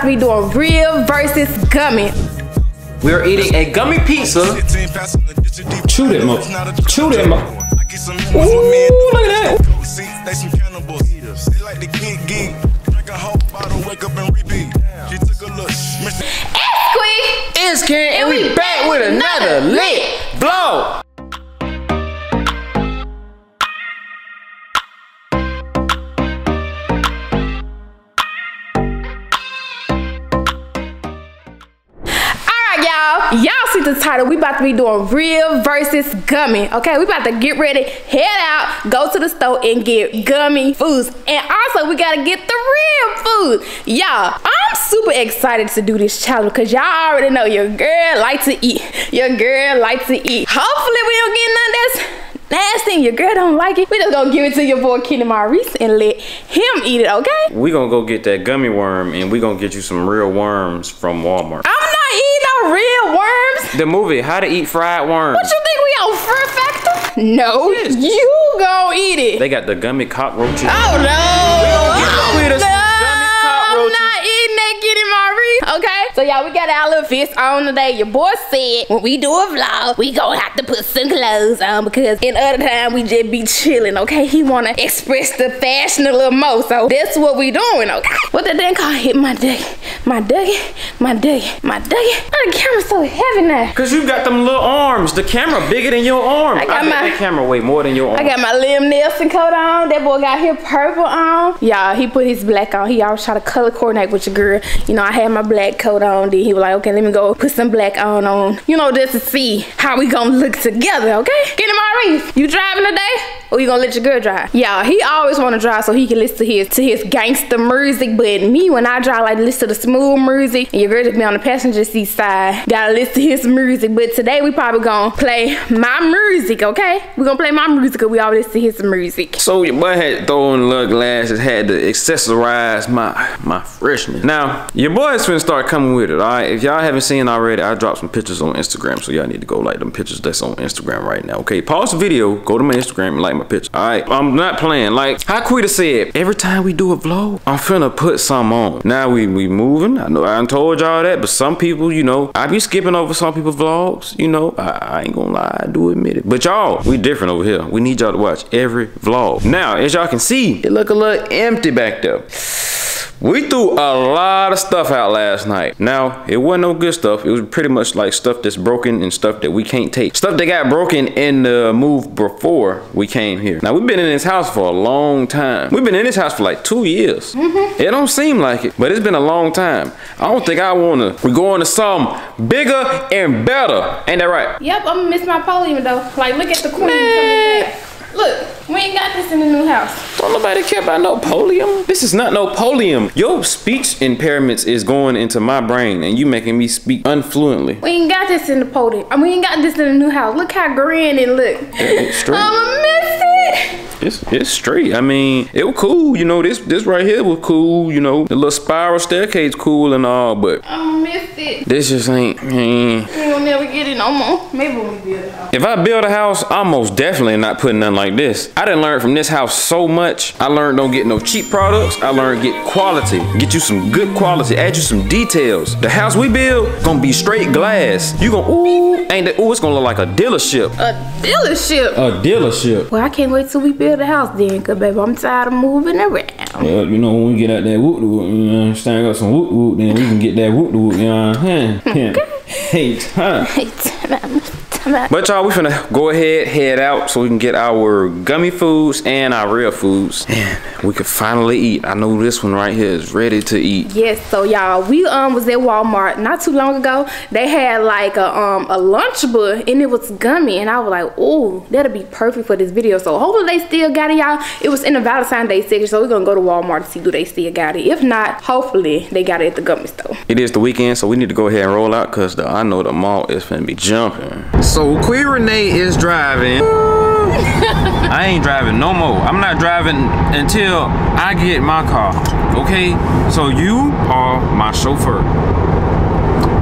about to be doing real versus gummy. We are eating a gummy pizza. Chew that motherfucker. Chew that motherfucker. Ooh, look at that. It's Ken, and we back with another lit blow. Y'all see the title, we about to be doing real versus gummy. Okay, we about to get ready, head out, go to the store and get gummy foods. And also we gotta get the real food. Y'all, I'm super excited to do this challenge because y'all already know your girl like to eat. Your girl like to eat. Hopefully we don't get none of this. Last thing, your girl don't like it. We just gonna give it to your boy Kenny Maurice and let him eat it, okay? We gonna go get that gummy worm and we gonna get you some real worms from Walmart. I'm not eating no real worms. The movie, How to Eat Fried Worms. What you think we on Fear Factor? No, yes. You gonna eat it. They got the gummy cockroaches. Oh no! We gonna get I'm not eating that Kenny Maurice, okay? So y'all, we got our little fist on today. Your boy said when we do a vlog, we gonna have to put some clothes on because in other time we just be chilling, okay? He wanna express the fashion a little more, so that's what we doing, okay? What that thing called? Hit my ducky, my ducky, my ducky, my ducky. Oh, the camera's so heavy now. Cause you got them little arms. The camera bigger than your arm. I got my camera way more than your arm. I got my Liam Nelson coat on. That boy got his purple on. Y'all, he put his black on. He always try to color coordinate with your girl. You know, I had my black coat on. Then he was like, okay, let me go put some black on, you know, just to see how we gonna look together, okay? Get him, Maurice. You driving today? Or you gonna let your girl drive? Yeah, he always wanna drive so he can listen to his gangster music, but me, when I drive, like, listen to the smooth music, and your girl just be on the passenger seat side, gotta listen to his music, but today we probably gonna play my music, okay? We gonna play my music, cause we always listen to his music. So your boy had thrown little glasses, had to accessorize my freshness. Now, your boy's finna start coming with it, all right? If y'all haven't seen already, I dropped some pictures on Instagram, so y'all need to go like them pictures that's on Instagram right now, okay? Pause the video, go to my Instagram and like my picture, all right? I'm not playing. Like how Quita said, every time we do a vlog, I'm finna put some on. Now we moving. I know I done told y'all that, but some people, you know, I be skipping over some people's vlogs, you know, I ain't gonna lie, I do admit it. But y'all, we different over here. We need y'all to watch every vlog. Now, as y'all can see, it look a little empty back there. We threw a lot of stuff out last night. Now, it wasn't no good stuff. It was pretty much like stuff that's broken and stuff that we can't take. Stuff that got broken in the move before we came here. Now, we've been in this house for a long time. We've been in this house for like 2 years. Mm-hmm. It don't seem like it, but it's been a long time. I don't think I wanna, we're going to something bigger and better. Ain't that right? Yep, I'm gonna miss my podium though. Like, look at the queen coming back. Look, we ain't got this in the new house. Don't nobody care about no polium. This is not no polium. Your speech impairments is going into my brain and you making me speak unfluently. We ain't got this in the podium. I mean, we ain't got this in the new house. Look how grand it look. It's I'ma miss it. It's straight. I mean, it was cool. You know, this right here was cool. You know, the little spiral staircase cool and all, but I miss it. This just ain't. We will never get it no more. Maybe when we build a house. If I build a house, I'm most definitely not putting nothing like this. I done learned from this house so much. I learned don't get no cheap products. I learned get quality. Get you some good quality. Add you some details. The house we build gonna be straight glass. You gonna it's gonna look like a dealership. A dealership. A dealership. Well, I can't wait till we build the house then, cause baby, I'm tired of moving around. Yeah, you know, when we get out that whoop whoop, you know, stand up some whoop whoop, then we can get that whoop whoop, you know. But y'all, we finna go ahead, head out so we can get our gummy foods and our real foods. And we can finally eat. I know this one right here is ready to eat. Yes, so y'all, we was at Walmart not too long ago. They had like a Lunchable and it was gummy. And I was like, oh, that'll be perfect for this video. So hopefully they still got it, y'all. It was in the Valentine's Day section, so we're gonna go to Walmart to see do they still got it. If not, hopefully they got it at the gummy store. It is the weekend, so we need to go ahead and roll out because I know the mall is finna be jumping. So Quirinea is driving. I ain't driving no more. I'm not driving until I get my car. Okay? So you are my chauffeur.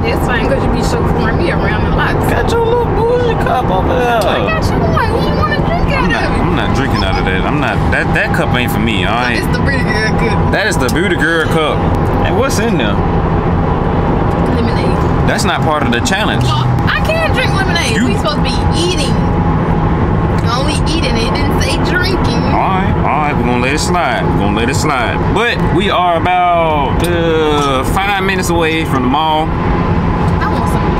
That's fine, because you be chauffeuring me around the lot. Got your little bougie cup over there. I got you one. What do you want to drink out of it? I'm not drinking out of that. I'm not. That cup ain't for me, all right? That is the booty girl cup. Hey, what's in there? Lemonade. That's not part of the challenge. Well, I can't drink lemonade. You... We supposed to be eating. Only eating. It didn't say drinking. All right. We're gonna let it slide. But we are about 5 minutes away from the mall. I want some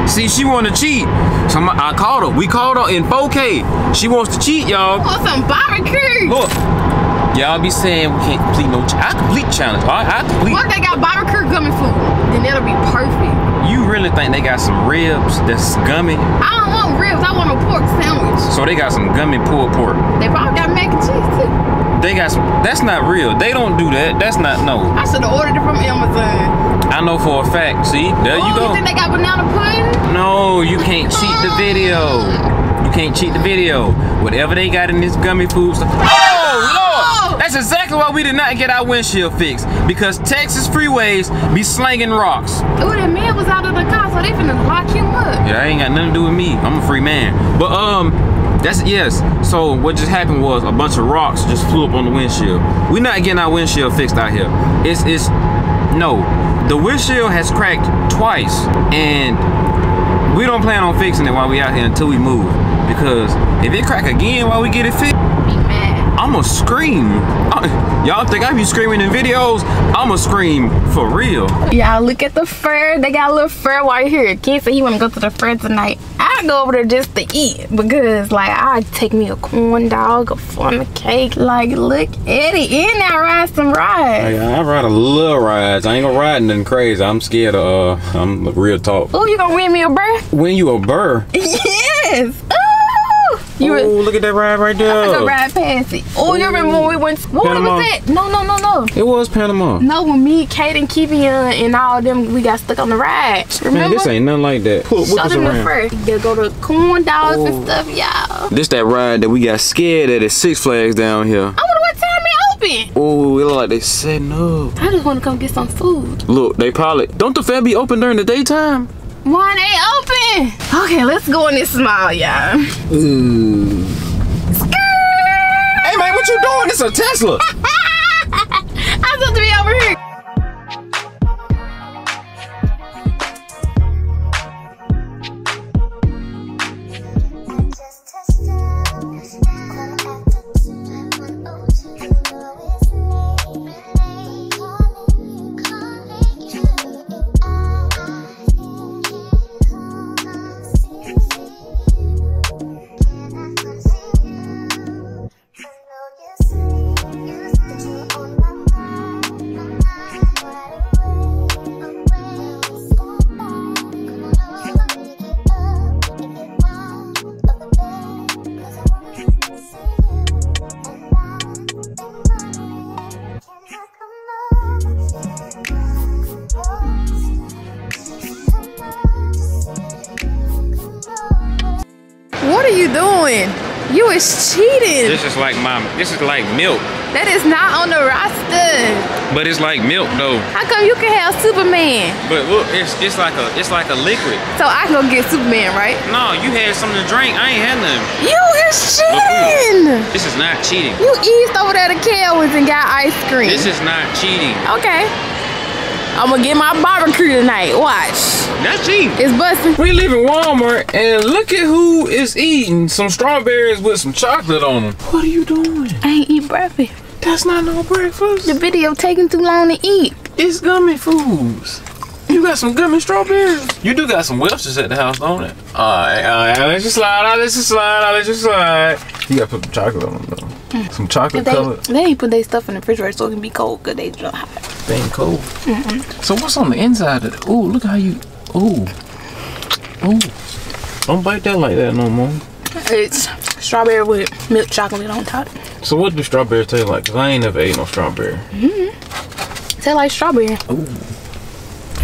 pickles. See, she wanted to cheat. So I called her. We called her in 4K. She wants to cheat, y'all. I want some barbecue. Look. Y'all be saying we can't complete no challenge. I complete challenge. I complete. What if they got barbecue gummy food? Then that'll be perfect. You really think they got some ribs that's gummy? I don't want ribs. I want a pork sandwich. So they got some gummy pulled pork. They probably got mac and cheese too. They got some. That's not real. They don't do that. That's not no. I should have ordered it from Amazon. I know for a fact. See, there you go. You think they got banana pudding? No, you can't cheat the video. You can't cheat the video. Whatever they got in this gummy food stuff. Oh, Lord. That's exactly why we did not get our windshield fixed, because Texas freeways be slanging rocks. Ooh, that man was out of the car, so they finna lock him up. Yeah, that ain't got nothing to do with me. I'm a free man. But that's yes. So what just happened was a bunch of rocks just flew up on the windshield. We're not getting our windshield fixed out here. It's no. The windshield has cracked twice, and we don't plan on fixing it while we out here until we move, because if it crack again while we get it fixed, I'ma scream. Y'all think I be screaming in videos? I'ma scream for real. Y'all look at the fur. They got a little fur right here. Kid said he wanna go to the fur tonight. I go over there just to eat, because like I take me a corn dog, a form of cake. Like look at it. And I ride some rides. I ride a little rides. I ain't gonna ride nothing crazy. I'm scared of I'm real talk. Oh, you gonna win me a burr? Win you a burr? Yes. Oh, look at that ride right there. I'm gonna ride past it. Oh, you remember when we went? What was that? No. It was Panama. No, when me, Kate, and Kivian and all them, we got stuck on the ride. Remember? Man, this ain't nothing like that. Show them the first. You go to corn dogs and stuff, y'all. This that ride that we got scared at Six Flags down here. I wonder what time it open. Oh, it look like they setting up. I just want to come get some food. Look, they probably don't the fair be open during the daytime. Why they open? Okay, let's go in this mall, y'all. Ooh. Hey man, what you doing? It's a Tesla. I'm supposed to be over here. Cheating. This is like milk. That is not on the roster. But it's like milk though. How come you can have Superman? But look, it's like a liquid. So I can go get Superman, right? No, you had something to drink. I ain't had nothing. You is cheating. Look, this is not cheating. You eased over there to Kalwins and got ice cream. This is not cheating. Okay. I'm gonna get my barbecue tonight. Watch. That's cheap. It's busting. We leaving Walmart and look at who is eating some strawberries with some chocolate on them. What are you doing? I ain't eat breakfast. That's not no breakfast. The video taking too long to eat. It's gummy foods. You got some gummy strawberries. You do got some Welch's at the house, don't it? All right. I'll let you slide. You gotta put some chocolate on them though. Some chocolate colored. They put their stuff in the refrigerator so it can be cold, because they drunk hot. They ain't cold. So what's on the inside of it? Ooh, look how you. Ooh. Don't bite that like that no more. It's strawberry with milk chocolate on top. So what do strawberries taste like? Because I ain't never ate no strawberry. Taste like strawberry. Ooh.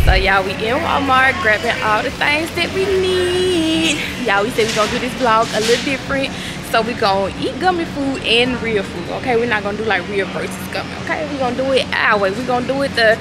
So y'all, we in Walmart grabbing all the things that we need. Y'all, we said we're going to do this vlog a little different. So we're going to eat gummy food and real food, okay? We're not going to do like real versus gummy, okay? We're going to do it our way. We're going to do it the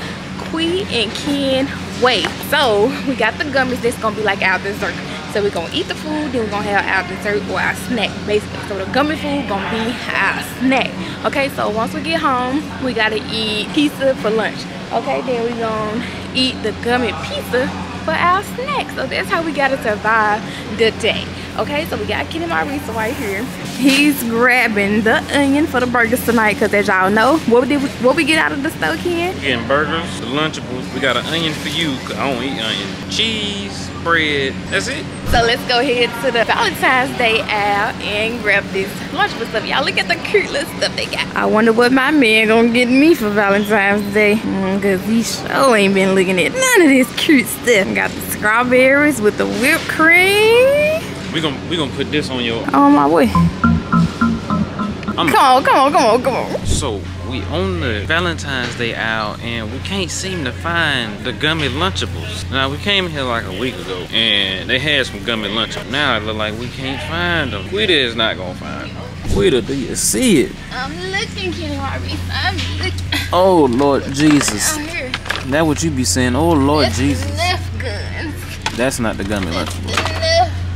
Qui and Ken way. So we got the gummies that's going to be like our dessert. So we're gonna eat the food, then we're gonna have our dessert or our snack, basically. So the gummy food gonna be our snack. Okay, so once we get home, we gotta eat pizza for lunch. Okay, then we're gonna eat the gummy pizza for our snack. So that's how we gotta survive the day. Okay, so we got Kenny Maurice right here. He's grabbing the onion for the burgers tonight, because as y'all know, what we get out of the store, Ken? Getting burgers, the Lunchables. We got an onion for you, because I don't eat onion. Cheese, bread, that's it. So let's go ahead to the Valentine's Day out and grab this Lunchables stuff. Y'all look at the cute little stuff they got. I wonder what my man gonna get me for Valentine's Day. Because he sure ain't been looking at none of this cute stuff. Got the strawberries with the whipped cream. We gonna put this on your... Oh my way. Come on. So we on the Valentine's Day out and we can't seem to find the gummy Lunchables. Now we came here like a week ago and they had some gummy Lunchables. Now it look like we can't find them. Quita is not gonna find them. Quita, do you see it? I'm looking, Kenny Maurice. I'm looking. Oh Lord Jesus. I'm here. That what you be saying? Oh Lord this Jesus. Left gun. That's not the gummy Lunchables.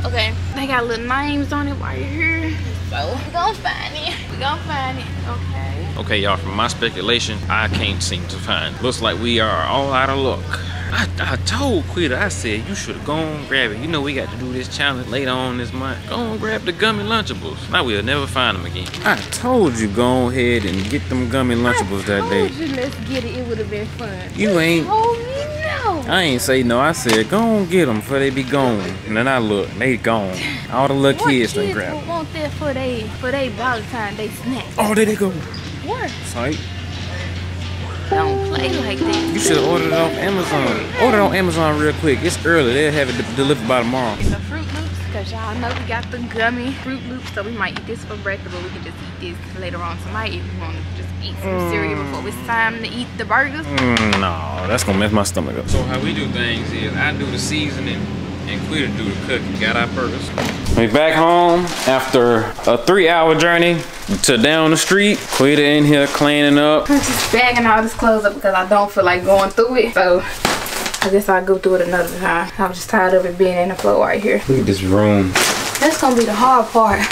Okay, they got little names on it right here. So we're gonna find it. We're gonna find it. Okay. Okay, y'all, from my speculation, I can't seem to find. Looks like we are all out of luck. I told Quita, I said, you should have gone grab it. You know we got to do this challenge later on this month. Go on grab the gummy Lunchables. Now we'll never find them again. I told you go ahead and get them gummy Lunchables that day. I told you let's get it. It would have been fun. You ain't. I ain't say no, I said, go on get them before they be gone. And then I look, they gone. All the little kids done grab them. Want that for they Valentine, they snack. Oh, there they go. What? Sight. Don't play like that. You should have ordered it off Amazon. Order on Amazon real quick. It's early, they'll have it delivered by tomorrow. It's the Fruit Loops, because y'all know we got the gummy Fruit Loops, so we might eat this for breakfast, but we can just eat this later on tonight if we want to just eat some cereal before it's time to eat the burgers. No, that's gonna mess my stomach up. So how we do things is I do the seasoning and Quita do the cooking. Got our burgers. We back home after a 3-hour journey to down the street. Quita in here cleaning up. I'm just bagging all this clothes up because I don't feel like going through it. So I guess I'll go through it another time. I'm just tired of it being in the floor right here. Look at this room. That's gonna be the hard part.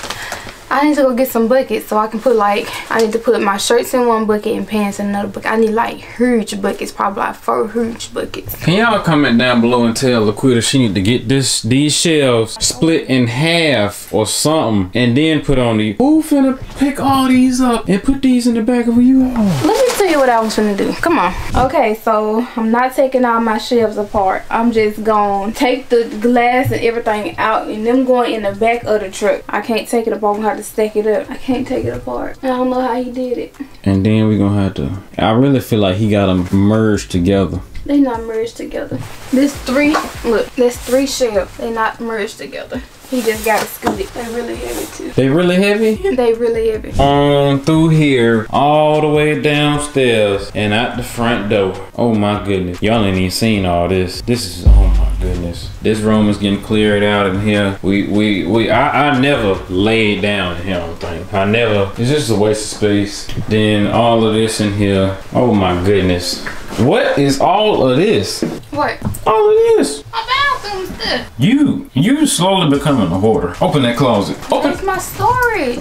I need to go get some buckets so I can put I need to put my shirts in one bucket and pants in another bucket. I need like huge buckets, probably like 4 huge buckets. Can y'all comment down below and tell Laquita she need to get these shelves split in half or something and then put on the... Who finna pick all these up and put these in the back of where you are? Let me tell you what I was finna do. Come on. Okay, so I'm not taking all my shelves apart. I'm just gonna take the glass and everything out and them going in the back of the truck. I can't take it apart. To stack it up. I can't take it apart. I don't know how he did it. And then we're gonna have to... I really feel like he got them merged together. They not merged together. This 3... Look, that's 3 shelves. They not merged together. He just got to scoot it. They really heavy too. They really heavy? They really heavy. On through here, all the way downstairs and out the front door. Oh my goodness. Y'all ain't even seen all this. This is... Oh my goodness. This room is getting cleared out in here. I never laid down in here, I don't think. I never. It's just a waste of space. Then all of this in here. Oh my goodness. What is all of this? What? All of this. My bathroom stuff. You slowly becoming a hoarder. Open that closet. Open. That's my storage.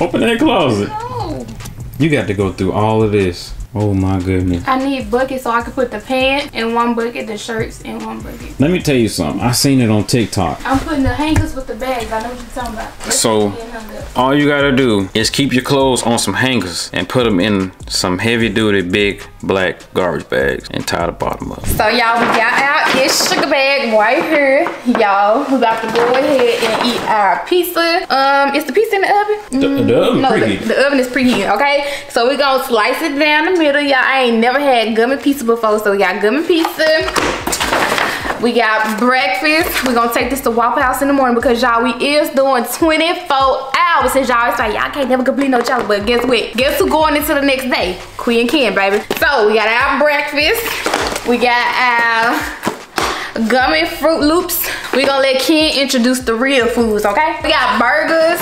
Open that closet. No. You got to go through all of this. Oh my goodness. I need buckets so I can put the pants in one bucket, the shirts in one bucket. Let me tell you something. I seen it on TikTok. I'm putting the hangers with the bags. I know what you're talking about. So all you gotta do is keep your clothes on some hangers and put them in some heavy duty big black garbage bags and tie the bottom up. So y'all, we got out this sugar bag right here. Y'all, we about to go ahead and eat our pizza. Is the pizza in the oven? The oven preheated. The oven is preheated, okay? So we're gonna slice it down the middle. Y'all, I ain't never had gummy pizza before, so we got gummy pizza. We got breakfast. We're gonna take this to Waffle House in the morning because y'all, we is doing 24 hours. Since y'all, it's like y'all can't never complete no challenge, but guess what? Guess who going into the next day? Queen and Ken, baby. So we got our breakfast. We got our gummy Fruit Loops. We're gonna let Ken introduce the real foods, okay? We got burgers.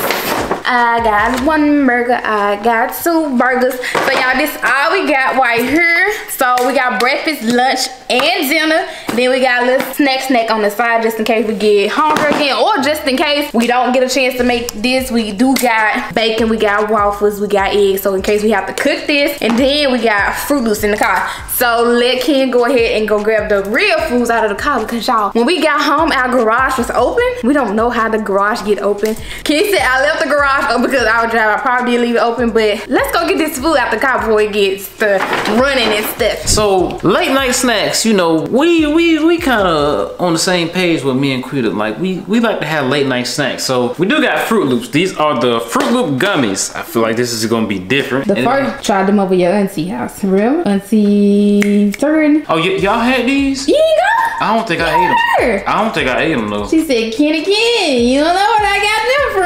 I got 1 burger. I got 2 burgers. So y'all, this all we got right here. So we got breakfast, lunch, and dinner. Then we got a little snack on the side just in case we get hungry again, or just in case we don't get a chance to make this. We do got bacon, we got waffles, we got eggs, so in case we have to cook this. And then we got Fruit Loops in the car. So let Ken go ahead and go grab the real foods out of the car, because y'all, when we got home, our garage was open. We don't know how the garage get open. Ken said I left the garage open because I would drive. I probably did leave it open, but let's go get this food out the car before it gets to running and stuff. So late night snacks, you know, we kind of on the same page with me and Quita. Like we like to have late night snacks. So we do got Fruit Loops. These are the Fruit Loop gummies. I feel like this is gonna be different. The first tried them over your auntie house, real auntie turn. Oh, y'all had these? Yeah. I don't think I ate them. I don't think I ate them though. She said, "Kenny, Ken, you don't know where I got them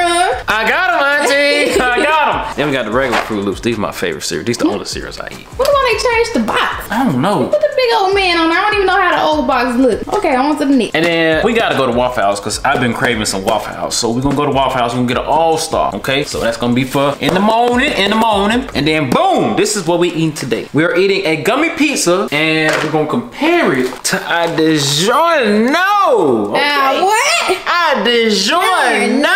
from." I got them, auntie. I got them. Then we got the regular Fruit Loops. These are my favorite cereal. These are the only cereals I eat. What's why they changed the box? I don't know. Put the big old man on there. I don't even know how the old box look. Okay, on to the next. And then we gotta go to Waffle House because I've been craving some Waffle House. So we're gonna go to Waffle House. We're gonna get an all-star. Okay, so that's gonna be for in the morning. And then boom, this is what we eat today. We are eating a gummy pizza, and we're gonna compare it to our DiGiorno. Okay. What? Our DiGiorno.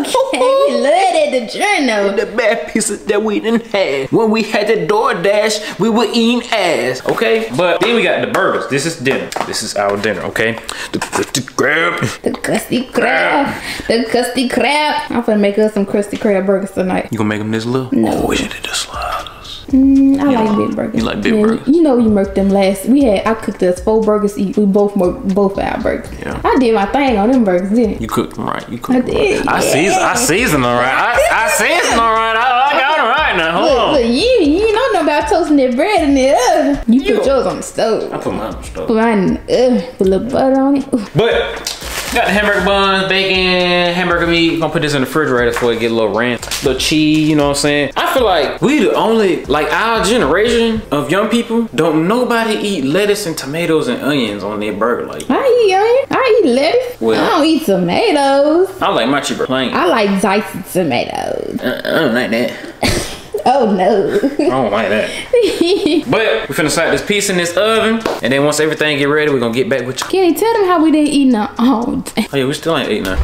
Okay, we love that DiGiorno. The bad pizza that we didn't have when we had the DoorDash, we were eating ass. Okay, but then we got the burgers. This is dinner. This is our dinner. Okay, the Krusty Krab. The Krusty Krab. The Krusty Krab. I'm gonna make us some Krusty Krab burgers tonight. You gonna make them this little? No. Oh, isn't it the sliders? I like big burgers. You like big burgers? You know we murked them last. I cooked us 4 burgers each. We both murked both our burgers. Yeah. I did my thing on them burgers, didn't I? You cooked them right. You cooked them right. Yeah. I seasoned them right. I seasoned them right. I got them right now. Hold on. You don't know about toasting that bread in the oven. You put yours on the stove. I put mine on the stove. Put mine in the oven. Put a little butter on it. Ooh. But got the hamburger buns, bacon, hamburger meat. I'm gonna put this in the refrigerator before it get a little ranch, little cheese, you know what I'm saying? I feel like we the only, like our generation of young people, don't nobody eat lettuce and tomatoes and onions on their burger like that. I eat onions, I eat lettuce. Well, I don't eat tomatoes. I like my cheaper plain. I like diced tomatoes. I don't like that. Oh no. I don't like that. But we finna slap this piece in this oven, and then once everything get ready, we're gonna get back with you. Kenny, tell them how we didn't eat none all day. Oh yeah, we still ain't eating none.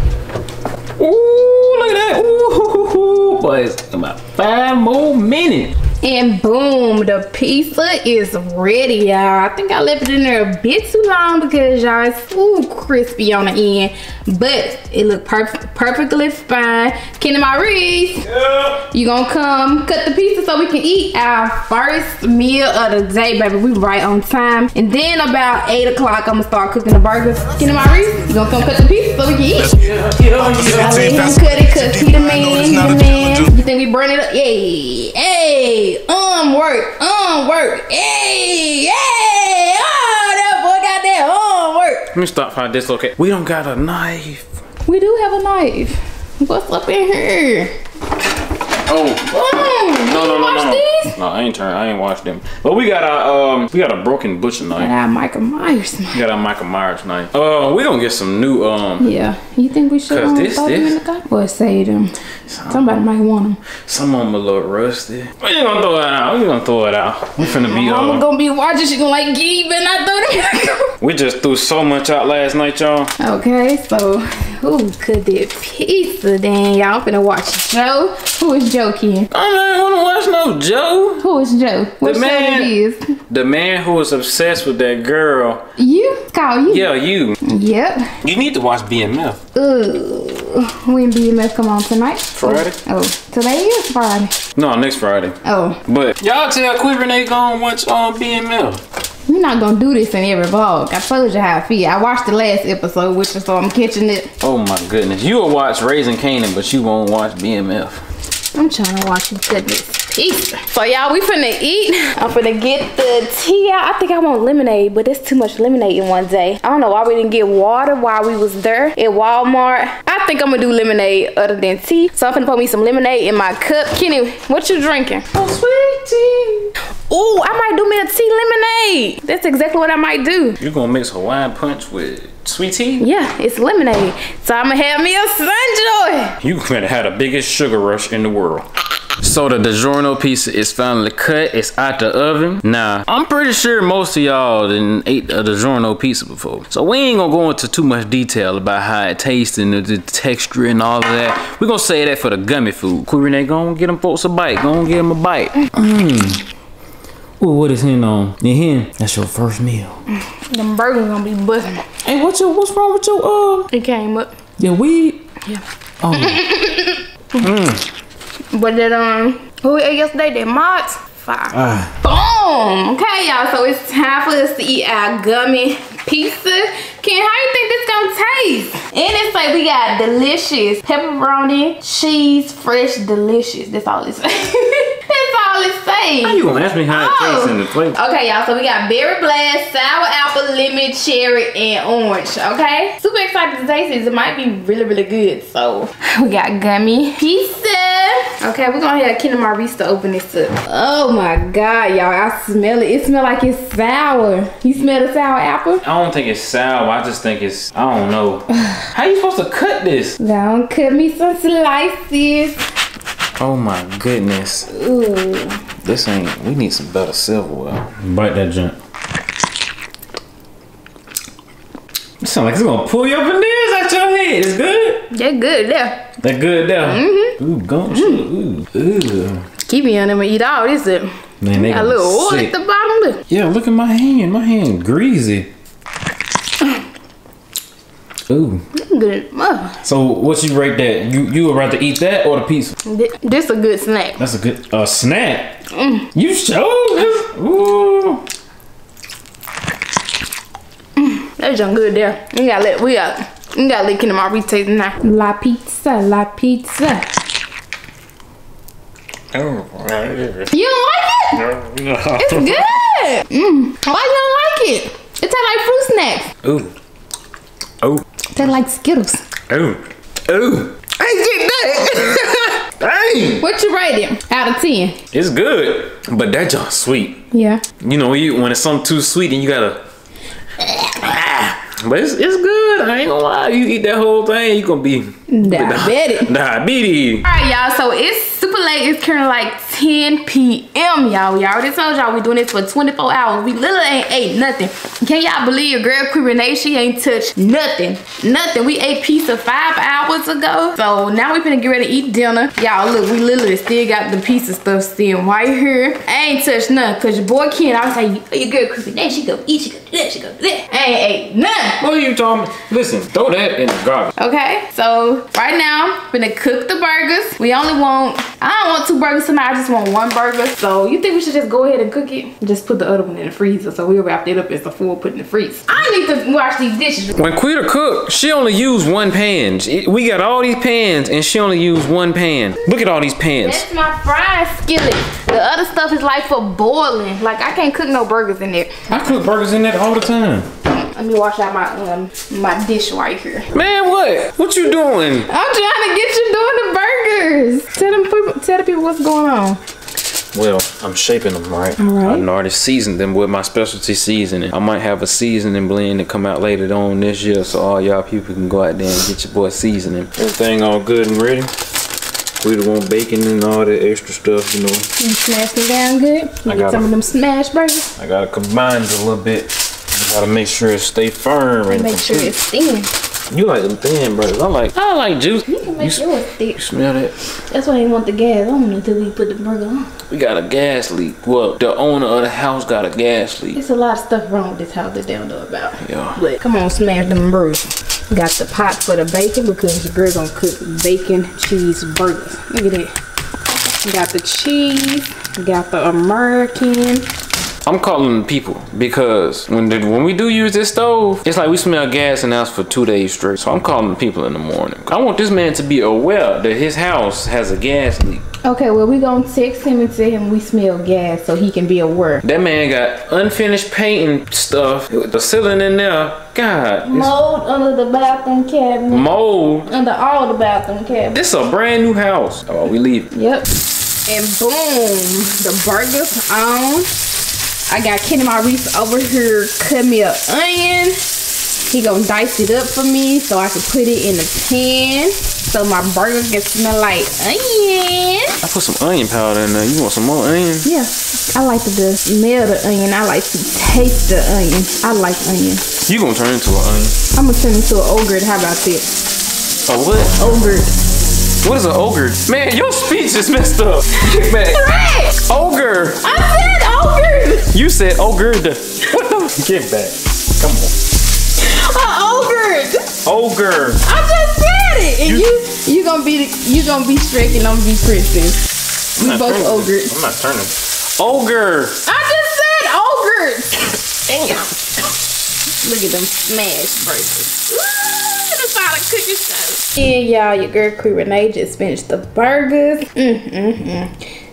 Ooh, look at that. Ooh, boys, about 5 more minutes. And boom, the pizza is ready, y'all. I think I left it in there a bit too long because y'all, it's crispy on the end, but it looked perfectly fine. Kenny Maurice, yeah. You gonna come cut the pizza so we can eat our first meal of the day, baby. We right on time. And then about 8 o'clock, I'm gonna start cooking the burgers. Kenny Maurice, you gonna come cut the pizza so we can eat? Yeah. I let him cut it, cause he the man, You think we burn it up? Yay, hey. Work. Hey, hey, oh, that boy got that work. Let me stop trying to dislocate. We don't got a knife. We do have a knife. What's up in here? Oh. No. No, I ain't washed them. But we got our a broken butcher knife. Our Michael Myers knife. We got our Michael Myers knife. We gonna get some new Yeah. You think we should? Cause this. Or save them. Somebody might want them. Some of them a little rusty. We gonna throw it out. We finna be. I'm gonna be watching. She gonna like, you better not throw them. We just threw so much out last night, y'all. Okay, so who could that pizza then? Y'all finna watch Joe. Who is Joe Ken? I don't wanna watch no Joe. Who is Joe? What man it is? The man who was obsessed with that girl. You? Call you? Yeah, you. Yep. You need to watch BMF. Ugh. When BMF come on tonight? Friday. Oh, today is Friday. No, next Friday. Oh. But y'all tell Quirinea gonna watch on BMF. We're not gonna do this in every vlog. I told you how I feel. I watched the last episode with you, so I'm catching it. Oh my goodness. You'll watch Raising Canaan, but you won't watch BMF. I'm trying to watch goodness pizza. So y'all, we finna eat. I'm finna get the tea out. I think I want lemonade, but it's too much lemonade in one day. I don't know why we didn't get water while we was there at Walmart. I think I'm gonna do lemonade other than tea. So I'm finna put me some lemonade in my cup. Kenny, what you drinking? Oh, sweet tea. Ooh, I might do me a tea lemonade. That's exactly what I might do. You're gonna mix Hawaiian punch with sweet tea? Yeah, it's lemonade. So I'ma have me a sunjoy. You gonna have the biggest sugar rush in the world. So the DiGiorno pizza is finally cut. It's out the oven. Now, I'm pretty sure most of y'all done ate a DiGiorno pizza before. So we ain't gonna go into too much detail about how it tastes and the texture and all of that. We're gonna say that for the gummy food. Quirinea, go and get them folks a bite. Go and get them a bite. Mm. Ooh, what is him on? You hear? That's your first meal. Them burgers gonna be buzzing. Hey, what's wrong with your It came up. Your weed? Yeah. Oh. Mm. But that who we ate yesterday? That Mott's fire. Boom. Okay, y'all. So it's time for us to eat our gummy pizza. Ken, how you think this gonna taste? And it's like we got delicious pepperoni, cheese, fresh, delicious. That's all it says. That's all it says. How you gonna ask me how it tastes in the flavor? Okay, y'all, so we got berry blast, sour apple, lemon, cherry, and orange, okay? Super excited to taste this. It might be really, really good, so. We got gummy pizza. Okay, we're gonna have Kenny Maurice to open this up. Oh my God, y'all, I smell it. It smells like it's sour. You smell the sour apple? I don't think it's sour, I just think it's, I don't know. How you supposed to cut this? Don't cut me some slices. Oh my goodness. Ooh. This ain't, we need some better silverware. Bite that junk. It sounds like it's gonna pull your veneers out your head. It's good? They're good there. They're good there. Mm-hmm. Ooh, gum chew. Ooh. Keep me on them and eat all this up. Man, they got a little oil at the bottom. Look. Yeah, look at my hand. My hand greasy. Ooh. Good. So what you rate that? You would rather eat that or the pizza? This a good snack. That's a good snack. Mm. You sure? Ooh. Mm. That's just good there. We gotta lick into my retaste now. La pizza, la pizza. Oh, you don't like it? No. It's good. Mm. Why you don't like it? It tastes like fruit snacks. Ooh. Oh. They like Skittles. Oh. Oh. I get that. Dang. What you rating out of 10? It's good, but that junk sweet. Yeah. You know, when it's something too sweet and you gotta. But it's good. I ain't gonna lie. You eat that whole thing, you gonna be diabetic. Diabetes. All right, y'all. So it's super late. It's currently like 10 p.m. y'all. We already told y'all we doing this for 24 hours. We literally ain't ate nothing. Can y'all believe girl Quirinea? She ain't touched nothing. Nothing. We ate pizza 5 hours ago. So now we finna get ready to eat dinner. Y'all look, we literally still got the pizza stuff still right here. I ain't touched nothing. Cause your boy Ken, I was like, your girl Quirinea, she go eat, she go do that, she go do that. I ain't ate nothing. What are you talking about? Listen, throw that in the garbage. Okay, so right now, we're gonna cook the burgers. We only want, I don't want two burgers tonight, I just want one burger. So you think we should just go ahead and cook it? Just put the other one in the freezer, so we'll wrap it up as the food put in the freezer. I need to wash these dishes. When Quita cooked, she only used one pan. We got all these pans, and she only used one pan. Look at all these pans. That's my frying skillet. The other stuff is like for boiling. Like, I can't cook no burgers in there. I cook burgers in that all the time. Let me wash out my dish right here. Man, what? What you doing? I'm trying to get you doing the burgers. Tell the people what's going on. Well, I'm shaping them right. All right. I already seasoned them with my specialty seasoning. I might have a seasoning blend that come out later on this year, so all y'all people can go out there and get your boy seasoning. Everything all good and ready. We don't want bacon and all that extra stuff, you know. You smash them down good. You get some of them smash burgers. I gotta combine it a little bit. Gotta make sure it stay firm and make sure it's thin. You like them thin burgers. I like juice. You can make yours thick. You smell that? That's why you want the gas on until we put the burger on. We got a gas leak. Well, the owner of the house got a gas leak. There's a lot of stuff wrong with this house that they don't know about. Yeah. But come on, smash them burgers. Got the pot for the bacon because your girl gonna cook bacon cheese burgers. Look at that. Got the cheese. Got the American. I'm calling the people because when we do use this stove, it's like we smell gas in the house for 2 days straight. So I'm calling the people in the morning. I want this man to be aware that his house has a gas leak. Okay, well, we gonna text him and tell him we smell gas so he can be aware. That man got unfinished painting stuff with the ceiling in there. God. Mold under the bathroom cabinet. Mold. Under all the bathroom cabinets. This a brand new house. Oh, we leaving. Yep. And boom, the burger's on. I got Kenny Maurice over here cut me an onion. He gonna dice it up for me so I can put it in the pan. so my burgers can smell like onion. I put some onion powder in there. You want some more onion? Yeah. I like to just smell the onion. I like to taste the onion. I like onion. You gonna turn into an onion. I'm gonna turn into an ogre. How about this? A what? Ogre. What is an ogre? Man, your speech is messed up. Get back. Correct. Ogre. I said ogre. You said ogre. Get back. Come on. Ogre. I just said it, and you gonna be Shrek and I'm gonna be Princess. We both ogres. I'm not turning. Ogre. I just said ogre. Damn. Look at them smashed burgers. Ooh, the solid cookie stuff. Yeah, y'all, your girl Quirinea just finished the burgers.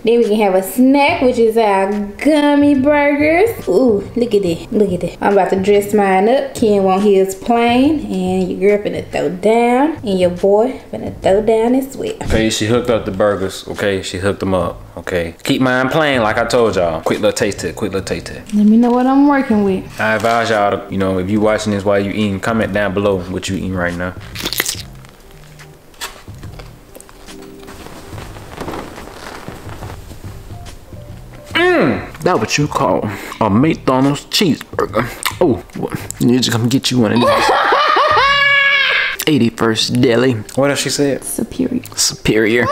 Then we can have a snack, which is our gummy burgers. Ooh, look at that. Look at that. I'm about to dress mine up. Ken won't hear his plane. And your girl finna throw down. And your boy finna throw down his sweat. Okay, she hooked up the burgers. Okay, she hooked them up. Okay. Keep mine plain like I told y'all. Quick little taste test. Quick little taste test. Let me know what I'm working with. I advise y'all to, you know, if you watching this while you eating, comment down below what you eating right now. That what you call a McDonald's cheeseburger. Oh, you just come get you one of these. 81st Deli. What else she said? Superior. Superior.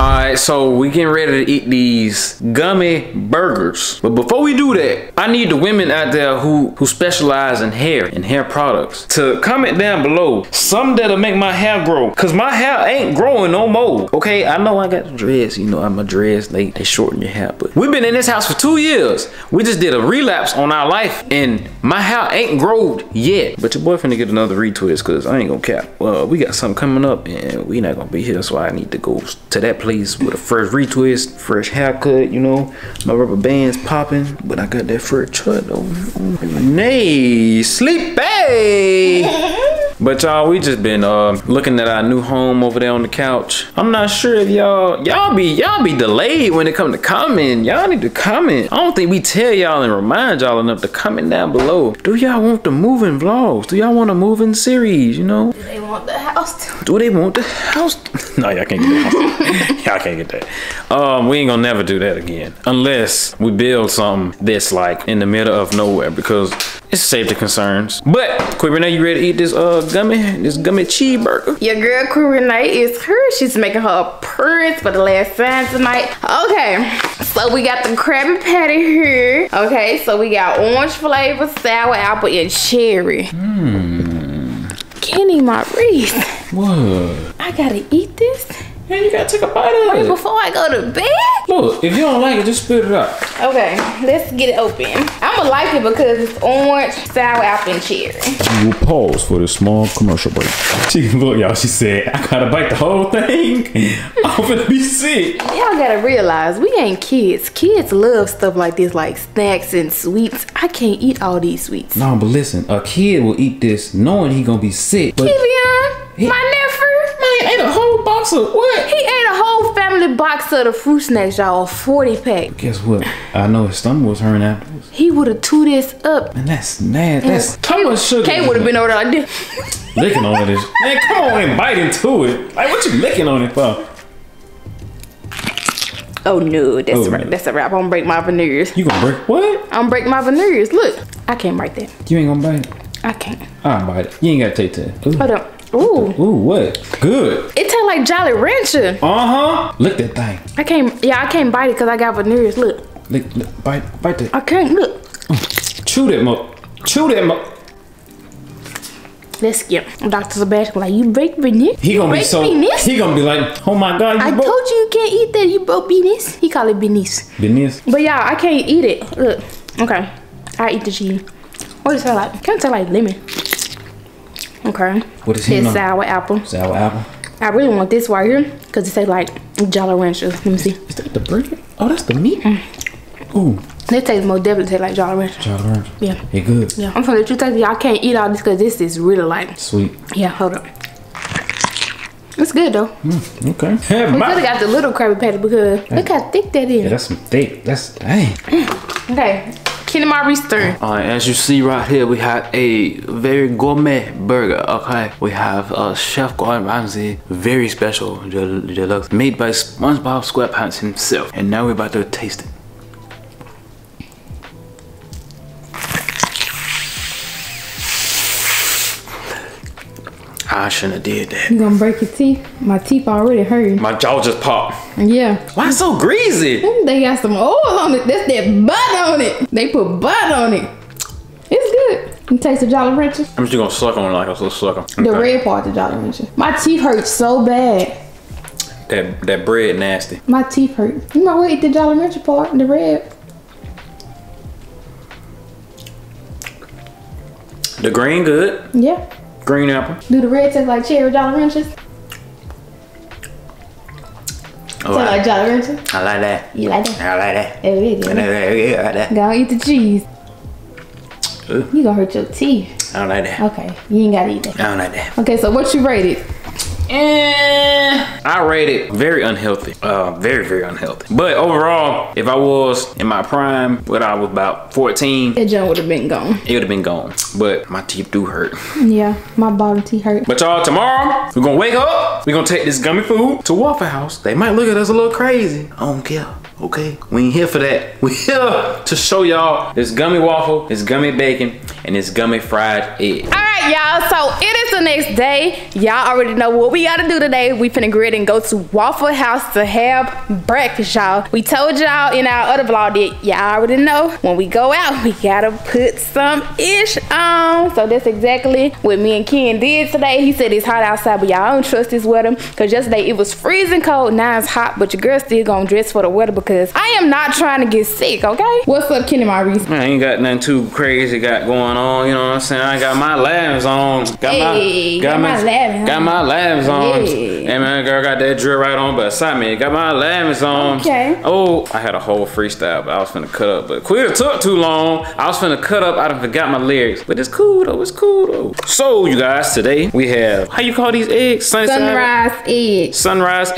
Alright, so we getting ready to eat these gummy burgers. But before we do that, I need the women out there who specialize in hair and hair products to comment down below some that'll make my hair grow. Cause my hair ain't growing no more. Okay, I know I got the dreads, you know, I'm a dreads, they shorten your hair. But we've been in this house for 2 years. We just did a relapse on our life and my hair ain't growed yet. But your boy finna get another retwist cause I ain't gonna cap. Well, we got something coming up and we not gonna be here, so I need to go to that place. With a fresh retwist, fresh haircut, you know, my rubber band's popping, but I got that fresh cut though. Nay, sleepy. But y'all, we just been looking at our new home over there on the couch. I'm not sure if y'all be delayed when it comes to comment. Y'all need to comment. I don't think we tell y'all and remind y'all enough to comment down below. Do y'all want the moving vlogs? Do y'all want a moving series? You know? Do they want the house? Do they want the house? No, y'all can't get that. Y'all can't get that. We ain't gonna never do that again. Unless we build something that's like in the middle of nowhere because it's safety concerns. But Quirinea, you ready to eat this gummy cheeseburger? Your girl Quirinea is her. She's making her appearance for the last time tonight. Okay, so we got the Krabby Patty here. Okay, so we got orange flavor, sour apple, and cherry. Kenny Maurice. What? I gotta eat this? Man, you gotta take a bite of it. Before I go to bed? Look, if you don't like it, just spit it out. Okay, let's get it open. I'm gonna like it because it's orange, sour apple, and cherry. We will pause for this small commercial break. Look, y'all, she said, I gotta bite the whole thing. I'm gonna be sick. Y'all gotta realize, we ain't kids. Kids love stuff like this, like snacks and sweets. I can't eat all these sweets. No, but listen, a kid will eat this knowing he gonna be sick. But Kevion, my nephew. Man, ate a whole box of what? He ate a whole family box of the fruit snacks, y'all. 40 pack. Guess what? I know his stomach was hurting afterwards. He would have tore this up. Man, that's mad. That's too much sugar. Kay would have been over there like this. Licking on this. Man, come on and bite into it. Like, what you licking on it for? Oh no, that's right. No. That's a wrap. I'm gonna break my veneers. You gonna break what? I'm gonna break my veneers. Look, I can't bite that. You ain't gonna bite it? I can't. I'll bite it. You ain't gotta take that. Ooh. Hold up. Ooh. Ooh, what? Good. It tastes like Jolly Rancher. Uh-huh. Lick that thing. I can't, yeah, I can't bite it because I got veneers. Look. Lick, bite that. I can't, look. Chew that mo. Chew that mo. Let's skip. Dr. Sebastian like, you break veneers? He gonna be so, he gonna be like, oh my God, you broke. I told you you can't eat that, you broke beanies. He call it beanies. Beanies? But y'all, I can't eat it. Look, okay. I eat the cheese. What does it taste like? It kinda taste like lemon. Okay. What is he? It's sour apple. Sour apple. I really want this right here because it tastes like Jolly Rancher. Let me see. Is that the burger? Oh, that's the meat. Ooh. This tastes more definitely taste like Jolly Rancher. Jolly Rancher. Yeah. It good. Yeah. I'm gonna let you taste it. Y'all can't eat all this because this is really like sweet. Yeah. Hold up. It's good though. Okay. Hey, we coulda got the little Krabby Patty because look how thick that is. Yeah, that's some thick. That's dang. Okay. Kenny Maurice 3. Alright, as you see right here, we have a very gourmet burger, okay? We have Chef Gordon Ramsay, very special deluxe, made by SpongeBob SquarePants himself. And now we're about to taste it. I shouldn't have did that. You gonna break your teeth? My teeth already hurt. My jaw just popped. Yeah. Why so greasy? They got some oil on it. That's that butt on it. They put butt on it. It's good. You taste the Jolly Rancher? I'm just gonna suck on it like I was a sucker. Okay. The red part of the Jolly Rancher. My teeth hurt so bad. That bread nasty. My teeth hurt. You know, we eat the Jolly Rancher part, the red. The green good? Yeah. Green apple. Do the red taste like cherry Jolly Ranchers? Oh, taste like Jolly Ranchers? I like that. You like that? I like that. It is good. I like that. Go eat the cheese. Ooh. You gonna hurt your teeth. I don't like that. Okay, you ain't gotta eat that. I don't like that. Okay, so what you rated? I rate it very unhealthy. Very, very unhealthy. But overall, if I was in my prime, when I was about 14, that junk would have been gone. It would have been gone. But my teeth do hurt. Yeah, my bottom teeth hurt. But y'all, tomorrow, we're gonna wake up. We're gonna take this gummy food to Waffle House. They might look at us a little crazy. I don't care. Okay, we ain't here for that. We here to show y'all this gummy waffle, this gummy bacon, and this gummy fried egg. All right, y'all, so it is the next day. Y'all already know what we gotta do today. We finna grid and go to Waffle House to have breakfast, y'all. We told y'all in our other vlog that y'all already know when we go out, we gotta put some ish on. So that's exactly what me and Ken did today. He said it's hot outside, but y'all don't trust this weather, because yesterday it was freezing cold, now it's hot, but your girl still gonna dress for the weather, because I am not trying to get sick, okay? What's up, Kenny Maurice? I ain't got nothing too crazy got going on, you know what I'm saying? I got my labs on. Got my labs on. Hey. And my girl got that drill right on beside me. Got my labs on. Okay. Oh, I had a whole freestyle, but I was finna cut up. But Quita took too long. I was finna cut up. I done forgot my lyrics. But it's cool, though. It's cool, though. So, you guys, today we have, how you call these eggs? Sunrise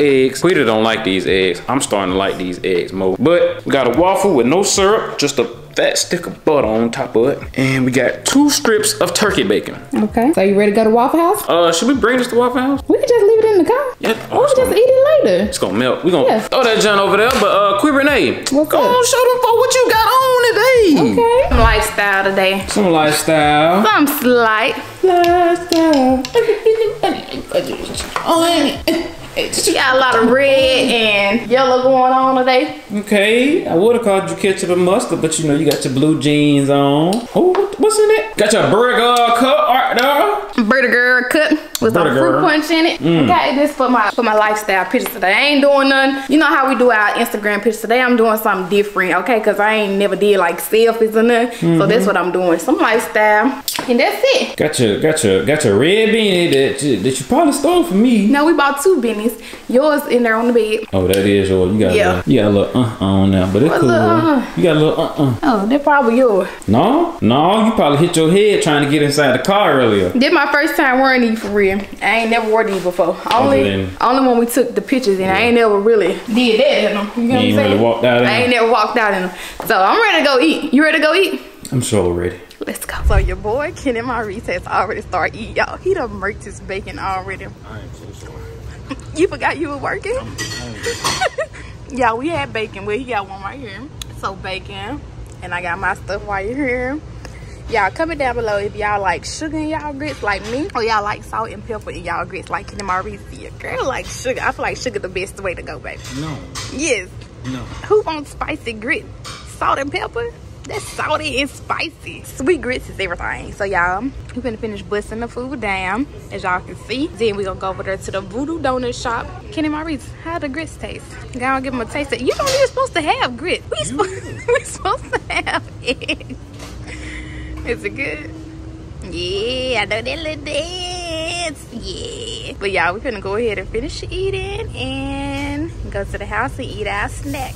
eggs. Quita don't like these eggs. I'm starting to like these eggs. Mode. But we got a waffle with no syrup, just a fat stick of butter on top of it, and we got 2 strips of turkey bacon. Okay, so you ready to go to Waffle House? Should we bring this to Waffle House? We can just leave it in the car. Yeah, or we just eat it later. It's gonna melt. We gonna throw that junk over there. But Quirinea, what's up? On, show them for what you got on today. Okay, some lifestyle today. Some lifestyle. Some slight lifestyle. She got a lot of red and yellow going on today. Okay, I would have called you ketchup and mustard, but you know you got your blue jeans on. Oh, what's in it? Got your burger cup right there. Burger cup with some fruit punch in it. Mm. Got this for my lifestyle pictures today. I ain't doing nothing. You know how we do our Instagram pictures today. I'm doing something different, okay? Because I ain't never did like selfies or nothing. Mm-hmm. So that's what I'm doing. Some lifestyle. And that's it. Got your red beanie that you probably stole from me. No, we bought 2 beanies. Yours in there on the bed. Oh, that is yours. You got a little on now, but it's cool. You got a little Oh, that's probably yours. No, no, you probably hit your head trying to get inside the car earlier. This my first time wearing these for real. I ain't never wore these before. Only when we took the pictures, and I ain't never really did that in them. You know what I'm saying? Really walked out in them. I ain't never walked out in them. So I'm ready to go eat. You ready to go eat? I'm so ready. Let's go. So your boy Kenny Maurice has already started eating, y'all. He done murked his bacon already. I ain't so sorry. You forgot you were working? Yeah, we had bacon. Well, he got one right here. So bacon, and I got my stuff right here. Y'all comment down below if y'all like sugar in y'all grits like me, or y'all like salt and pepper in y'all grits like Kenny Maurice. Your girl like sugar. I feel like sugar the best way to go, baby. No. Yes. No. Who wants spicy grits? Salt and pepper? That's salty and spicy. Sweet grits is everything. So y'all, we're gonna finish busting the food down, as y'all can see. Then we're gonna go over there to the Voodoo Donut shop. Kenny Maurice, how the grits taste? Gonna give them a taste. You don't even supposed to have grits. We're supposed to have it. Is it good? Yeah, I know that little dance. Yeah. But y'all, we're gonna go ahead and finish eating and go to the house and eat our snack.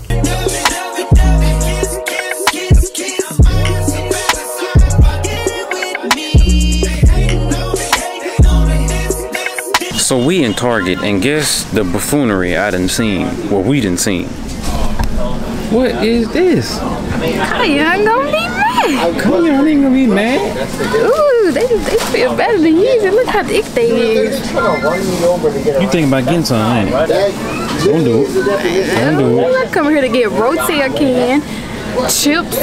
So we in Target, and guess the buffoonery I done seen, well we done seen. What is this? I ain't gonna be mad. Come on, running to me, man. Ooh, they feel better than you. Look how thick they is. You thinking about getting some, ain't it? Don't do it. Don't do it. I'm coming here to get Rotel can, chips,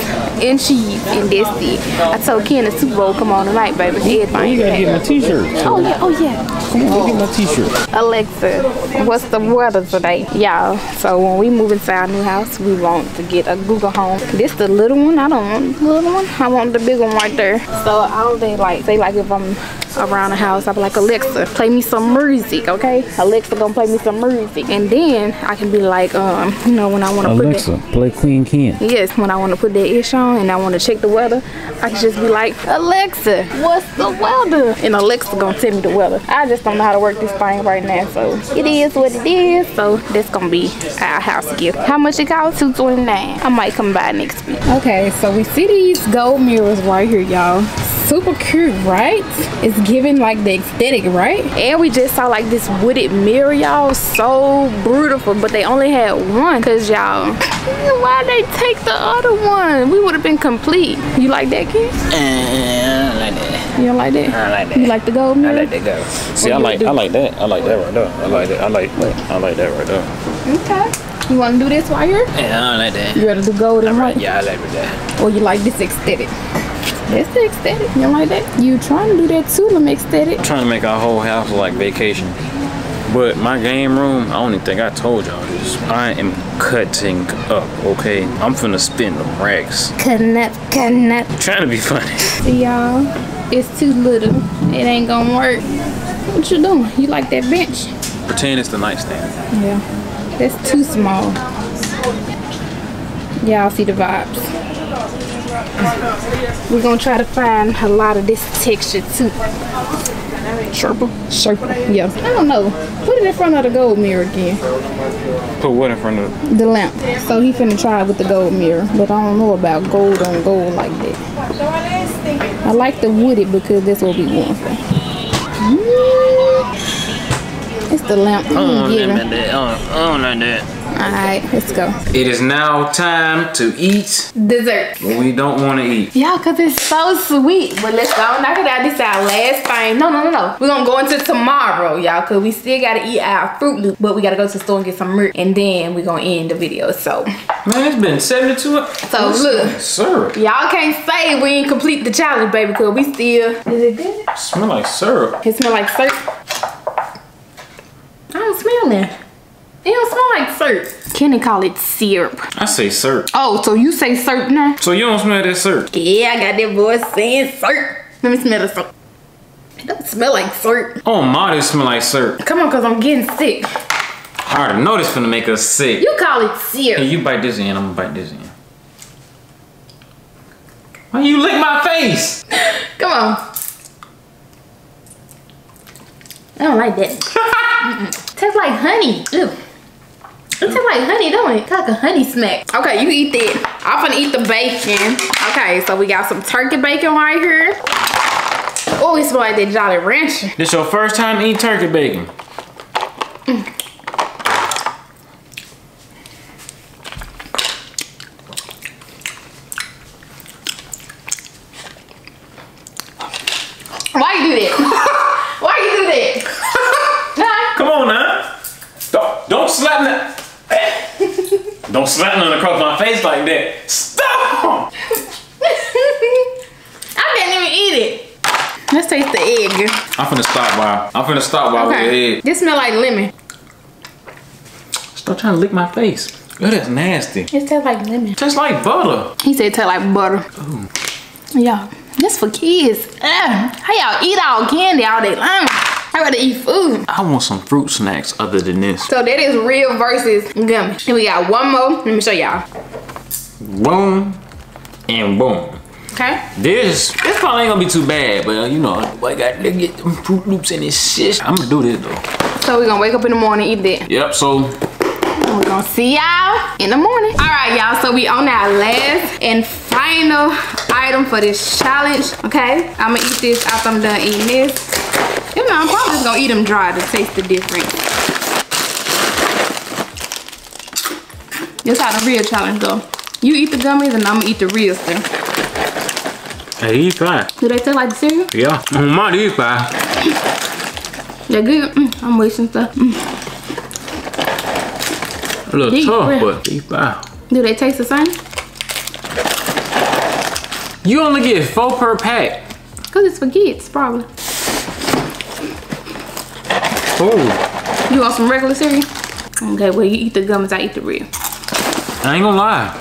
and cheese, and that's it. I told Ken the Super Bowl come on tonight, baby. You gotta get my t-shirt. So. Oh yeah. Come on, get my t-shirt. Alexa, what's the weather today, y'all? So when we move into our new house, we want to get a Google Home. This the little one. I don't want the little one. I want the big one right there. So all day, like, say like if I'm around the house, I'll be like, Alexa, play me some music, okay? Alexa gonna play me some music. And then I can be like, you know, when I wanna Alexa, play Queen Ken. Yes. When I want to put that ish on and I want to check the weather, I can just be like, Alexa, what's the weather? And Alexa gonna tell me the weather. I just don't know how to work this thing right now, so it is what it is. So that's gonna be our house gift. How much it cost? $229. I might come by next week. Okay, so we see these gold mirrors right here, y'all. Super cute, right? It's giving like the aesthetic, right? And we just saw like this wooded mirror, y'all. So beautiful, but they only had one because y'all, why they take the other one? We would have been complete. You like that, kid? I like that. You don't like that? I like that. You like the gold mirror? I like that gold. See, I like that. I like that right there. I like that. I like that right there. Okay. You want to do this right here? Yeah, I like that. You gotta do golden, right? Yeah, I like that. Or you like this aesthetic? That's the aesthetic. You like that? You trying to do that too, to make aesthetic? I'm trying to make our whole house like vacation. But my game room, I only think I told y'all this. I am cutting up, okay? I'm finna spin the racks. Cutting up. I'm trying to be funny. See y'all, it's too little. It ain't gonna work. What you doing? You like that bench? Pretend it's the nightstand. Yeah, that's too small. Y'all see the vibes. We're gonna try to find a lot of this texture too. Sherpa? Yeah. I don't know. Put it in front of the gold mirror again. Put what in front of? The lamp. So he finna try it with the gold mirror, but I don't know about gold on gold like that. I like the wooded because that's what we want. It's the lamp. I don't like that. Alright, let's go. It is now time to eat dessert. But we don't want to eat. Yeah, because it's so sweet. But let's go knock it out. This is our last thing. No. We're going to go into tomorrow, y'all, because we still got to eat our Fruit Loops. But we got to go to the store and get some milk. And then we're going to end the video. So, man, it's been 72 hours. So, look. Syrup. Y'all can't say we ain't complete the challenge, baby, because we still. Is it good? It smells like syrup. It smells like syrup. I don't smell that. It don't smell like syrup. Kenny call it syrup. I say syrup. Oh, so you say syrup now? So you don't smell that syrup? Yeah, I got that boy saying syrup. Let me smell the syrup. It don't smell like syrup. Oh, my, it smell like syrup. Come on, because I'm getting sick. I already know this finna make us sick. You call it syrup. Hey, you bite this in, I'm gonna bite this in. Why you lick my face? Come on. I don't like that. Tastes like honey. Ew. It tastes like honey, don't it? It's like a honey smack. Okay, you eat that. I'm gonna eat the bacon. Okay, so we got some turkey bacon right here. Oh, it smells like that Jolly Rancher. This your first time eating turkey bacon? Why you do that? Why you do that? Come on now. Don't slap that. Don't slap none across my face like that. Stop! I can't even eat it. Let's taste the egg. I'm finna stop while okay. With the egg. This smell like lemon. Stop trying to lick my face. Oh, that's nasty. It tastes like lemon. It tastes like butter. He said it tastes like butter. Ooh. Y'all, this for kids. How y'all eat all candy all day long? I rather eat food. I want some fruit snacks other than this. So that is real versus gummy. And we got one more. Let me show y'all. Boom and boom. Okay. This probably ain't gonna be too bad, but you know, I got to get them Fruit Loops in this shit. I'm gonna do this though. So we're gonna wake up in the morning, eat that. Yep, so. We're gonna see y'all in the morning. All right, y'all, so we on our last and final item for this challenge, okay? I'm gonna eat this after I'm done eating this. You know, I'm probably just gonna eat them dry to taste the difference. That's how the real challenge go. You eat the gummies and I'm gonna eat the real stuff. They're really dry. Do they taste like the cereal? Yeah. Mine is dry. They're good. I'm wasting stuff. A little tough, but they're dry. Do they taste the same? You only get 4 per pack. Because it's baguettes, probably. Oh. You want some regular cereal? Okay, well, you eat the gummies, I eat the real. I ain't gonna lie.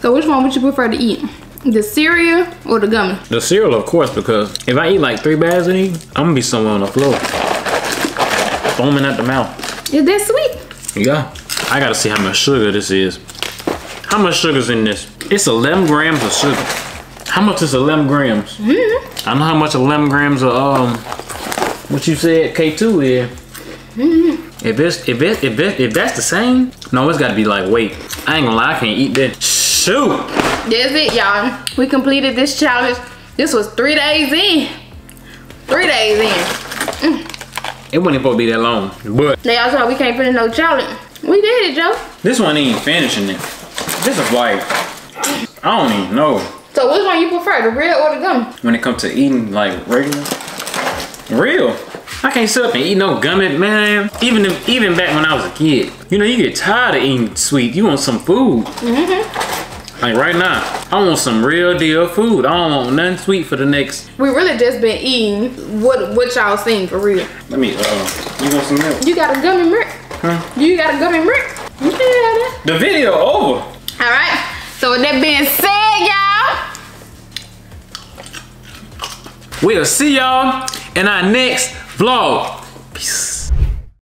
So which one would you prefer to eat? The cereal or the gummy? The cereal, of course, because if I eat like 3 bags of these, I'm gonna be somewhere on the floor. Foaming at the mouth. Is that sweet? Yeah. I gotta see how much sugar this is. How much sugar's in this? It's 11 grams of sugar. How much is 11 grams? Mm-hmm. I know how much 11 grams of, what you said K2 is. Mm-hmm. If that's the same, no, it's gotta be like weight. I ain't gonna lie, I can't eat that. Shoot! That's it, y'all. We completed this challenge. This was 3 days in. 3 days in. It wasn't supposed to be that long, but y'all saw we can't finish no challenge. We did it, Joe. This one ain't finishing it. This is like, I don't even know. So which one you prefer, the real or the gummy? When it comes to eating like regular, real. I can't sit up and eat no gummy, man. Even back when I was a kid. You know, you get tired of eating sweet. You want some food. Mm-hmm. Like right now, I want some real deal food. I don't want nothing sweet for the next. We really just been eating what y'all seen for real. Let me, you want some milk? You got a gummy milk? Huh? You got a gummy milk? Yeah. The video over. All right, so with that being said, y'all. We'll see y'all in our next vlog. Peace.